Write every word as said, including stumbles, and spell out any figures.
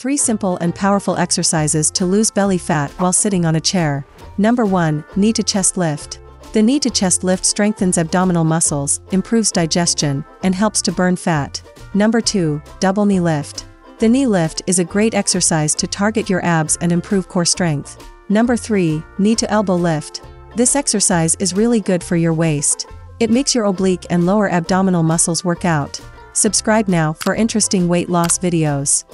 Three simple and powerful exercises to lose belly fat while sitting on a chair. Number one. Knee to chest lift. The knee to chest lift strengthens abdominal muscles, improves digestion, and helps to burn fat. Number two. Double knee lift. The knee lift is a great exercise to target your abs and improve core strength. Number three. Knee to elbow lift. This exercise is really good for your waist. It makes your oblique and lower abdominal muscles work out. Subscribe now for interesting weight loss videos.